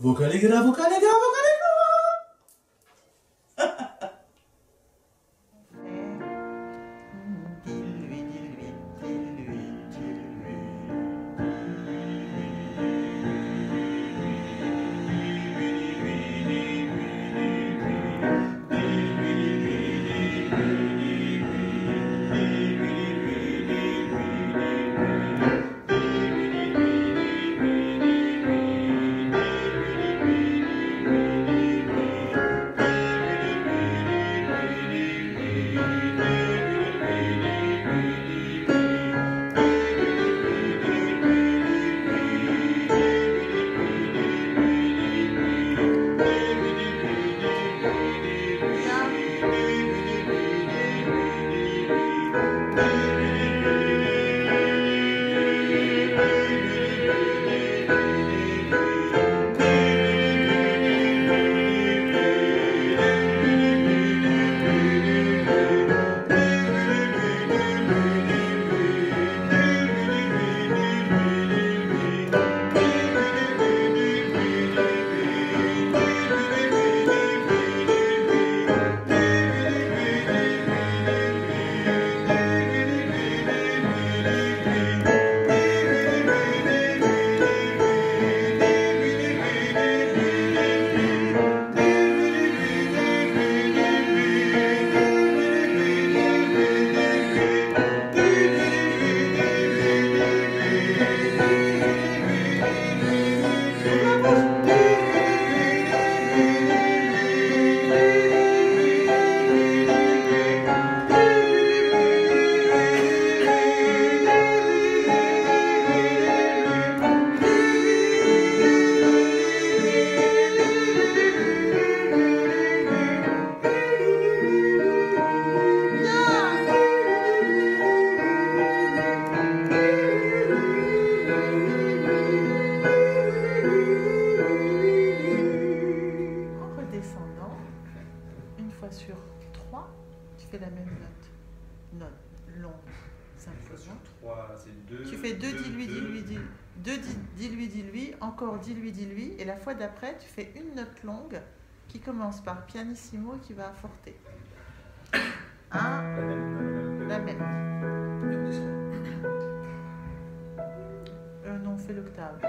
Vocallegra, Vocallegra, Vocallegra. Sur 3, tu fais la même note longue, simplement. 3, c'est 2. Tu fais 2, dis-lui, dis-lui, dis-lui, 2, dis-lui, dis-lui, encore dis-lui, dis-lui, et la fois d'après, tu fais une note longue qui commence par pianissimo et qui va à forte. La même. Non, fais l'octave.